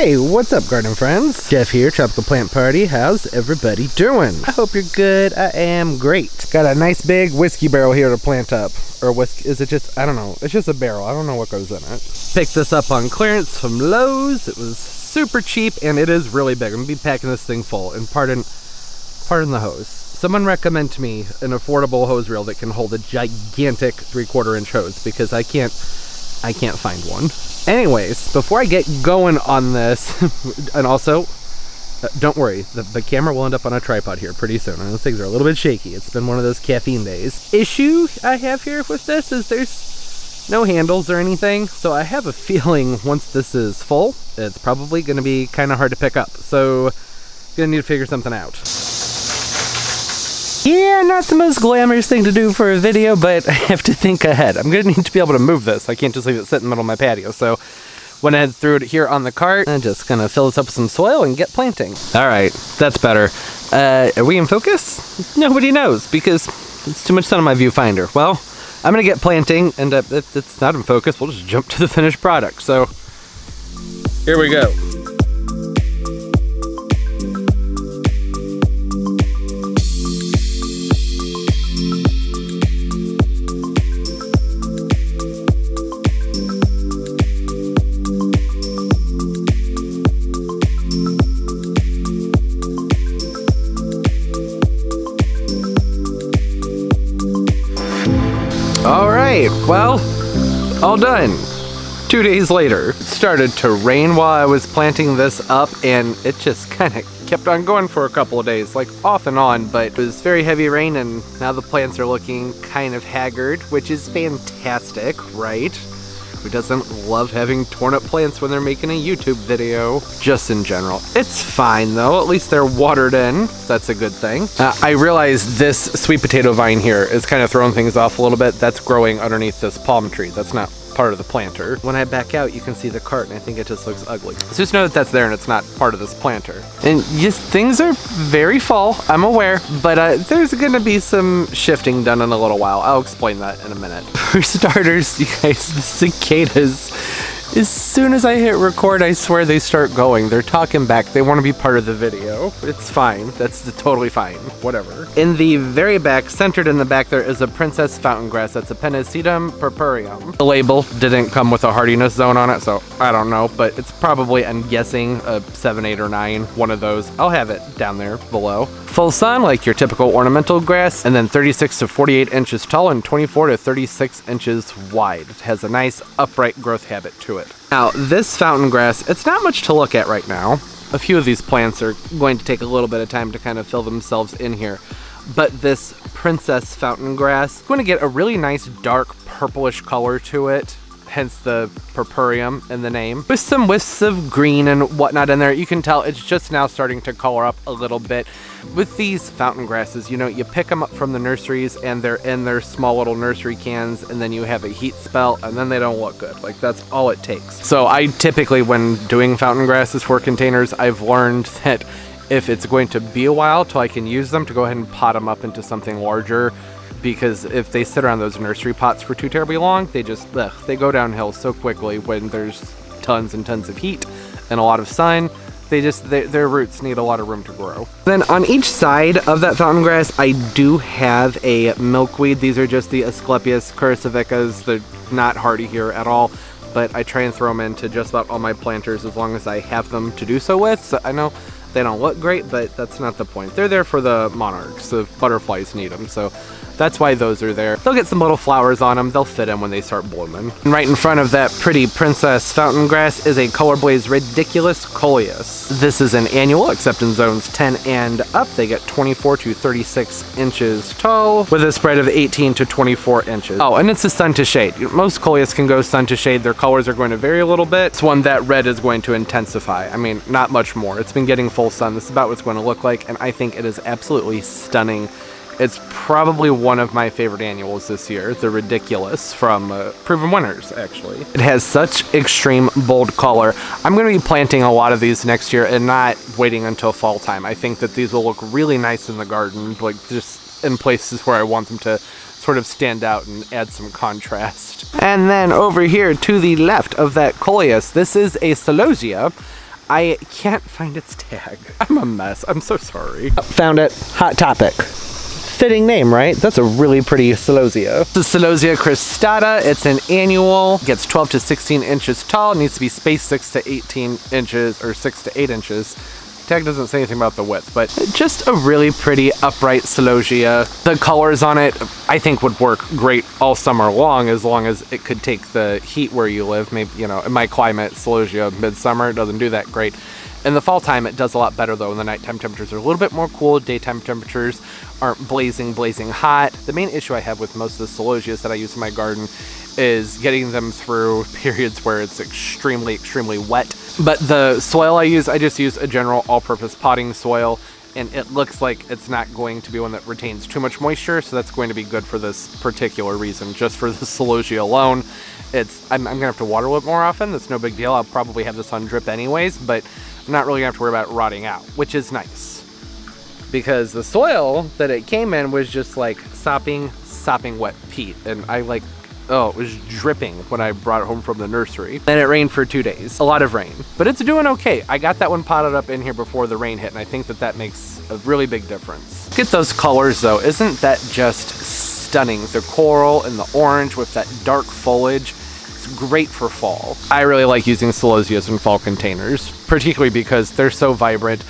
Hey, what's up garden friends? Jeff here, Tropical Plant Party. How's everybody doing? I hope you're good. I am great. Got a nice big whiskey barrel here to plant up. Or whiskey, is it just, I don't know. It's just a barrel. I don't know what goes in it. Picked this up on clearance from Lowe's. It was super cheap and it is really big. I'm gonna be packing this thing full and pardon the hose. Someone recommend to me an affordable hose reel that can hold a gigantic 3/4 inch hose because I can't find one. Anyways, before I get going on this, and also, don't worry, the camera will end up on a tripod here pretty soon. I know things are a little bit shaky. It's been one of those caffeine days. Issue I have here with this is there's no handles or anything, so I have a feeling once this is full, it's probably gonna be kind of hard to pick up. So, I'm gonna need to figure something out. Yeah, not the most glamorous thing to do for a video, but I have to think ahead. I'm gonna need to be able to move this. I can't just leave it sit in the middle of my patio, so went ahead and threw it here on the cart. I'm just gonna fill this up with some soil and get planting. All right, that's better. Are we in focus? Nobody knows because it's too much sun on my viewfinder. Well, I'm gonna get planting, and if it's not in focus, we'll just jump to the finished product. So here we go. Well, all done. 2 days later, it started to rain while I was planting this up, and it just kind of kept on going for a couple of days, like off and on, but it was very heavy rain, and now the plants are looking kind of haggard, which is fantastic, right? Who doesn't love having torn up plants when they're making a YouTube video? Just in general. It's fine though, at least they're watered in. That's a good thing. I realize this sweet potato vine here is kind of throwing things off a little bit. That's growing underneath this palm tree. That's not part of the planter. When I back out, you can see the cart and I think it just looks ugly. So just know that that's there and it's not part of this planter. And yes, things are very fall, I'm aware, but there's gonna be some shifting done in a little while. I'll explain that in a minute. For starters, you guys, the cicadas, as soon as I hit record, I swear they start going. They're talking back. They want to be part of the video. It's fine. That's totally fine. Whatever. In the very back, centered in the back, there is a Princess Fountain grass. That's a Pennisetum purpureum. The label didn't come with a hardiness zone on it, so I don't know, but it's probably, I'm guessing, a 7, 8, or 9, one of those. I'll have it down there below. Full sun, like your typical ornamental grass, and then 36 to 48 inches tall and 24 to 36 inches wide. It has a nice upright growth habit to it. Now, this fountain grass, it's not much to look at right now. A few of these plants are going to take a little bit of time to kind of fill themselves in here. But this Princess fountain grass is going to get a really nice dark purplish color to it, hence the purpureum in the name. With some wisps of green and whatnot in there, you can tell it's just now starting to color up a little bit. With these fountain grasses, you know, you pick them up from the nurseries and they're in their small little nursery cans, and then you have a heat spell and then they don't look good. Like, that's all it takes. So I typically, when doing fountain grasses for containers, I've learned that if it's going to be a while till I can use them, to go ahead and pot them up into something larger, because if they sit around those nursery pots for too terribly long, they just, ugh, they go downhill so quickly when there's tons and tons of heat and a lot of sun. They just, their roots need a lot of room to grow. Then on each side of that fountain grass, I do have a milkweed. These are just the Asclepias curassavicas. They're not hardy here at all, but I try and throw them into just about all my planters as long as I have them to do so with. So I know they don't look great, but that's not the point. They're there for the monarchs. The butterflies need them, so that's why those are there. They'll get some little flowers on them. They'll fit in when they start blooming. And right in front of that pretty Princess fountain grass is a Colorblaze Ridiculous coleus. This is an annual, except in zones 10 and up. They get 24 to 36 inches tall with a spread of 18 to 24 inches. Oh, and it's a sun to shade. Most coleus can go sun to shade. Their colors are going to vary a little bit. This one, that red is going to intensify. I mean, not much more. It's been getting full sun. This is about what it's going to look like, and I think it is absolutely stunning. It's probably one of my favorite annuals this year, the Ridiculous from Proven Winners, actually. It has such extreme bold color. I'm gonna be planting a lot of these next year and not waiting until fall time. I think that these will look really nice in the garden, like just in places where I want them to sort of stand out and add some contrast. And then over here to the left of that coleus, this is a Celosia. I can't find its tag. I'm a mess. I'm so sorry. Oh, found it. Hot Topic. Fitting name, right? That's a really pretty celosia. This is Celosia cristata. It's an annual. Gets 12 to 16 inches tall. Needs to be spaced 6 to 18 inches or 6 to 8 inches. Tag doesn't say anything about the width, but just a really pretty upright celosia. The colors on it, I think, would work great all summer long as it could take the heat where you live. Maybe, you know, in my climate, celosia midsummer doesn't do that great. In the fall time, it does a lot better though, and the nighttime temperatures are a little bit more cool. Daytime temperatures aren't blazing hot. The main issue I have with most of the celosias that I use in my garden is getting them through periods where it's extremely wet. But the soil I just use a general all-purpose potting soil, and it looks like it's not going to be one that retains too much moisture, so that's going to be good for this particular reason. Just for the celosia alone, I'm gonna have to water it more often. That's no big deal. I'll probably have this on drip anyways, but I'm not really gonna have to worry about it rotting out, which is nice. Because the soil that it came in was just like sopping wet peat, and oh, it was dripping when I brought it home from the nursery. And it rained for 2 days, a lot of rain, but it's doing okay. I got that one potted up in here before the rain hit, and I think that that makes a really big difference. Look at those colors though, isn't that just stunning? The coral and the orange with that dark foliage, it's great for fall. I really like using celosias in fall containers, particularly because they're so vibrant.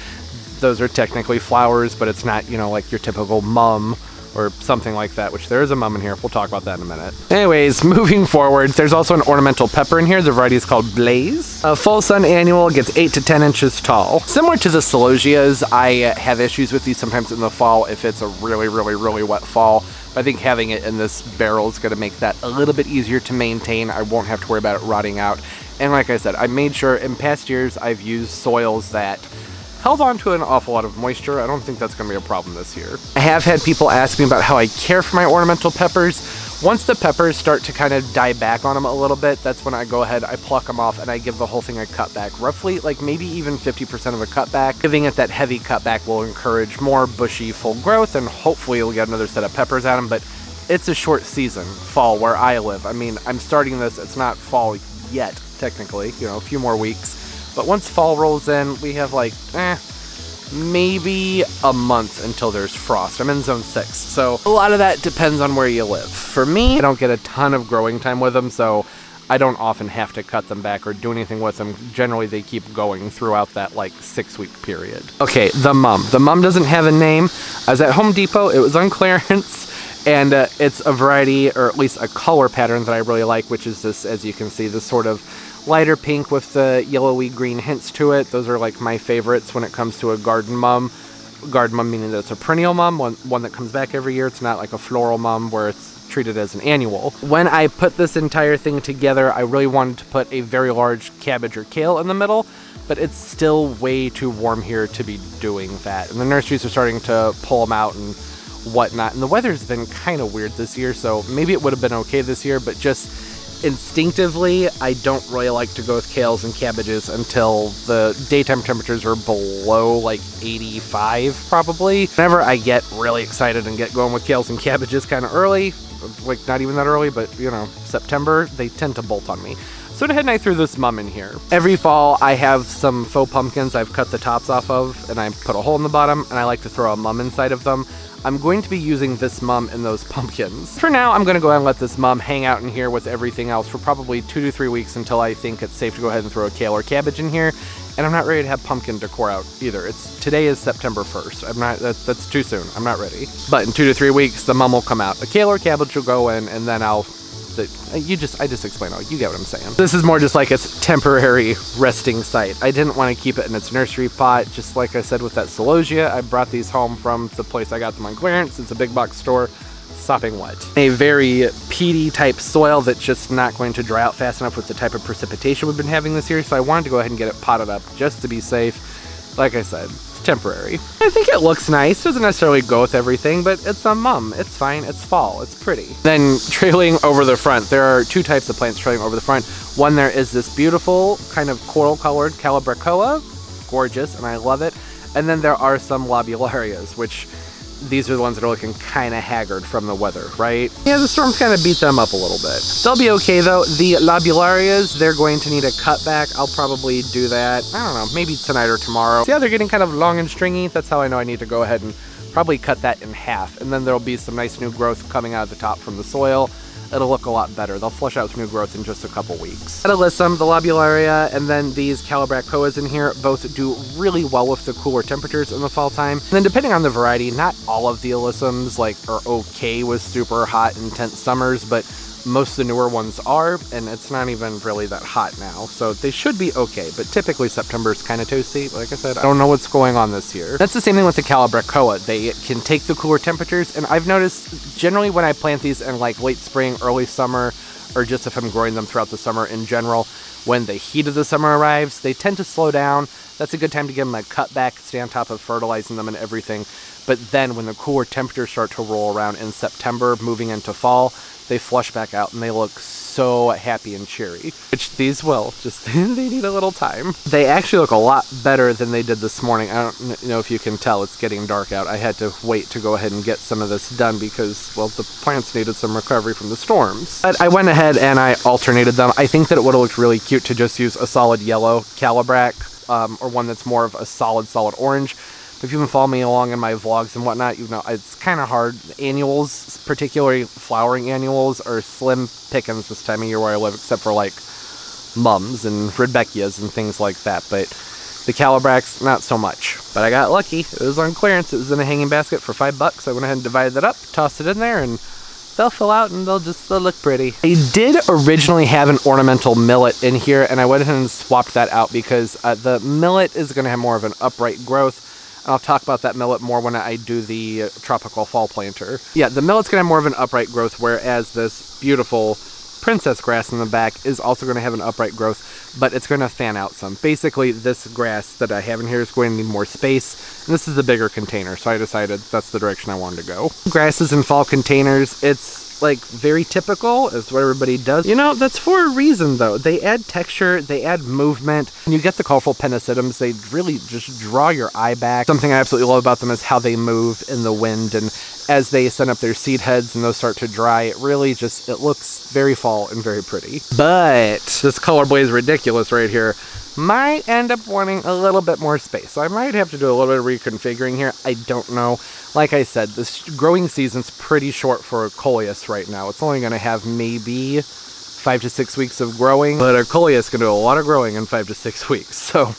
Those are technically flowers, but it's not, you know, like your typical mum or something like that, which there is a mum in here. We'll talk about that in a minute. Anyways, moving forward, there's also an ornamental pepper in here. The variety is called Blaze. A full sun annual, gets 8 to 10 inches tall. Similar to the celosias, I have issues with these sometimes in the fall if it's a really wet fall. I think having it in this barrel is gonna make that a little bit easier to maintain. I won't have to worry about it rotting out. And like I said, I made sure in past years I've used soils that held on to an awful lot of moisture. I don't think that's gonna be a problem this year. I have had people ask me about how I care for my ornamental peppers. Once the peppers start to kind of die back on them a little bit, that's when I go ahead, I pluck them off, and I give the whole thing a cut back. Roughly, like maybe even 50% of a cut back. Giving it that heavy cut back will encourage more bushy full growth, and hopefully you'll get another set of peppers at them, but it's a short season, fall, where I live. I mean, I'm starting this, it's not fall yet, technically, you know, a few more weeks. But once fall rolls in, we have like, maybe a month until there's frost. I'm in zone 6, so a lot of that depends on where you live. For me, I don't get a ton of growing time with them, so I don't often have to cut them back or do anything with them. Generally, they keep going throughout that like 6-week period. Okay, the mum. The mum doesn't have a name. I was at Home Depot, it was on clearance. And it's a variety, or at least a color pattern that I really like, which is this, as you can see, this sort of lighter pink with the yellowy green hints to it. Those are like my favorites when it comes to a garden mum. Garden mum meaning that it's a perennial mum, one that comes back every year. It's not like a floral mum where it's treated as an annual. When I put this entire thing together, I really wanted to put a very large cabbage or kale in the middle, but it's still way too warm here to be doing that. And the nurseries are starting to pull them out and whatnot, and the weather's been kind of weird this year, so maybe it would have been okay this year, but just instinctively I don't really like to go with kales and cabbages until the daytime temperatures are below like 85 probably. Whenever I get really excited and get going with kales and cabbages kind of early, like not even that early, but you know, September, they tend to bolt on me. So to head and I threw this mum in here. Every fall I have some faux pumpkins I've cut the tops off of, and I put a hole in the bottom, and I like to throw a mum inside of them. I'm going to be using this mum in those pumpkins. For now, I'm gonna go ahead and let this mum hang out in here with everything else for probably 2 to 3 weeks until I think it's safe to go ahead and throw a kale or cabbage in here. And I'm not ready to have pumpkin decor out either. Today is September 1st. that's too soon, I'm not ready. But in 2 to 3 weeks, the mum will come out. A kale or cabbage will go in, and then I just explained all, you get what I'm saying. This is more just like its temporary resting site. I didn't want to keep it in its nursery pot. Just like I said with that celosia, I brought these home from the place I got them on clearance. It's a big box store, sopping wet. A very peaty type soil that's just not going to dry out fast enough with the type of precipitation we've been having this year, so I wanted to go ahead and get it potted up just to be safe. Like I said, temporary. I think it looks nice. Doesn't necessarily go with everything, but it's a mum. It's fine. It's fall. It's pretty. Then trailing over the front, there are 2 types of plants trailing over the front. One, there is this beautiful kind of coral colored Calibrachoa. Gorgeous, and I love it. And then there are some Lobularias, which these are the ones that are looking kind of haggard from the weather, right? Yeah, the storms kind of beat them up a little bit. They'll be okay though. The Lobularias, they're going to need a cutback. I'll probably do that, I don't know, maybe tonight or tomorrow. So yeah, they're getting kind of long and stringy. That's how I know I need to go ahead and probably cut that in half. And then there'll be some nice new growth coming out of the top from the soil. It'll look a lot better. They'll flush out some new growth in just a couple weeks. At Alyssum, the Lobularia, and then these Calibrachoas in here both do really well with the cooler temperatures in the fall time. And then depending on the variety, not all of the Alyssums like are okay with super hot, intense summers, but most of the newer ones are, and it's not even really that hot now, so they should be okay, but typically September's kind of toasty. Like I said, I don't know what's going on this year. That's the same thing with the Calibrachoa. They can take the cooler temperatures, and I've noticed generally when I plant these in like late spring, early summer, or just if I'm growing them throughout the summer in general, when the heat of the summer arrives, they tend to slow down. That's a good time to give them a cutback, stay on top of fertilizing them and everything. But then when the cooler temperatures start to roll around in September, moving into fall, they flush back out and they look so happy and cheery, which these will, just they need a little time. They actually look a lot better than they did this morning. I don't know if you can tell, it's getting dark out. I had to wait to go ahead and get some of this done because, well, the plants needed some recovery from the storms. But I went ahead and I alternated them. I think that it would have looked really cute to just use a solid yellow Calibrach, or one that's more of a solid orange. If you've been following me along in my vlogs and whatnot, you know it's kind of hard. Annuals, particularly flowering annuals, are slim pickings this time of year where I live, except for like mums and Rudbeckias and things like that. But the Calibrachs, not so much. But I got lucky. It was on clearance. It was in a hanging basket for $5. I went ahead and divided that up, tossed it in there, and they'll fill out and they'll look pretty. I did originally have an ornamental millet in here, and I went ahead and swapped that out because the millet is going to have more of an upright growth. I'll talk about that millet more when I do the tropical fall planter. Yeah, the millet's going to have more of an upright growth, whereas this beautiful princess grass in the back is also going to have an upright growth, but it's going to fan out some. Basically, this grass that I have in here is going to need more space, and this is the bigger container, so I decided that's the direction I wanted to go. Grasses in fall containers, it's like very typical. It's what everybody does. You know, that's for a reason though. They add texture, they add movement, and you get the colorful Pennisetums. They really just draw your eye back. Something I absolutely love about them is how they move in the wind, and as they send up their seed heads and those start to dry, it really just, it looks very fall and very pretty. But this Colorblaze Ridiculous right here might end up wanting a little bit more space, so I might have to do a little bit of reconfiguring here. I don't know. Like I said, this growing season's pretty short for a coleus right now. It's only going to have maybe 5 to 6 weeks of growing, but a coleus can do a lot of growing in 5 to 6 weeks, so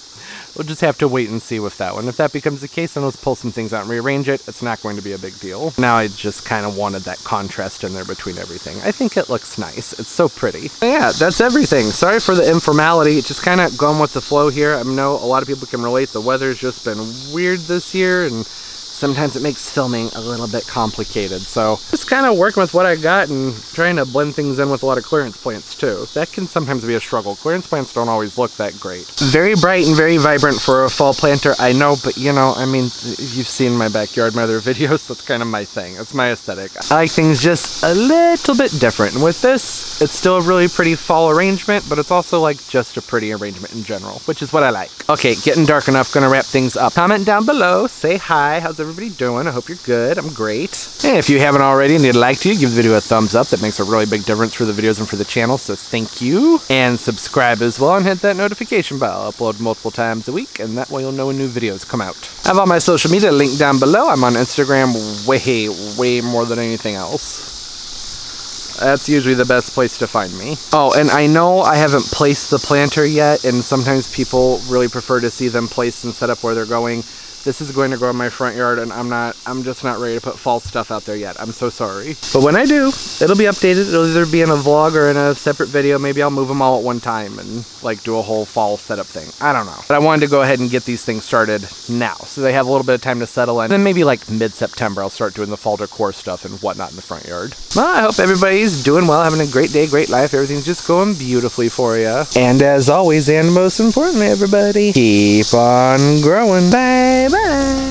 we'll just have to wait and see with that one. If that becomes the case, then let's pull some things out and rearrange it. It's not going to be a big deal. Now I just kind of wanted that contrast in there between everything. I think it looks nice. It's so pretty. Yeah, that's everything. Sorry for the informality. Just kind of going with the flow here. I know a lot of people can relate. The weather's just been weird this year, and sometimes it makes filming a little bit complicated. So just kind of working with what I got and trying to blend things in with a lot of clearance plants too. That can sometimes be a struggle. Clearance plants don't always look that great. Very bright and very vibrant for a fall planter, I know, but you know, I mean, you've seen my backyard, my other videos, that's kind of my thing. It's my aesthetic. I like things just a little bit different. And with this, it's still a really pretty fall arrangement, but it's also like just a pretty arrangement in general, which is what I like. Okay, getting dark enough, gonna wrap things up. Comment down below, say hi, how's everything? Everybody doing? I hope you're good. I'm great. And if you haven't already and you'd like to, give the video a thumbs up. That makes a really big difference for the videos and for the channel, so thank you. And subscribe as well and hit that notification bell. I'll upload multiple times a week, and that way you'll know when new videos come out. I have all my social media linked down below. I'm on Instagram way more than anything else. That's usually the best place to find me. Oh, and I know I haven't placed the planter yet, and sometimes people really prefer to see them placed and set up where they're going. This is going to grow in my front yard, and I'm just not ready to put fall stuff out there yet. I'm so sorry. But when I do, it'll be updated. It'll either be in a vlog or in a separate video. Maybe I'll move them all at one time and like do a whole fall setup thing. I don't know. But I wanted to go ahead and get these things started now, so they have a little bit of time to settle in. And then maybe like mid-September, I'll start doing the fall decor stuff and whatnot in the front yard. Well, I hope everybody's doing well, having a great day, great life. Everything's just going beautifully for you. And as always, and most importantly, everybody, keep on growing. Bye. Bye.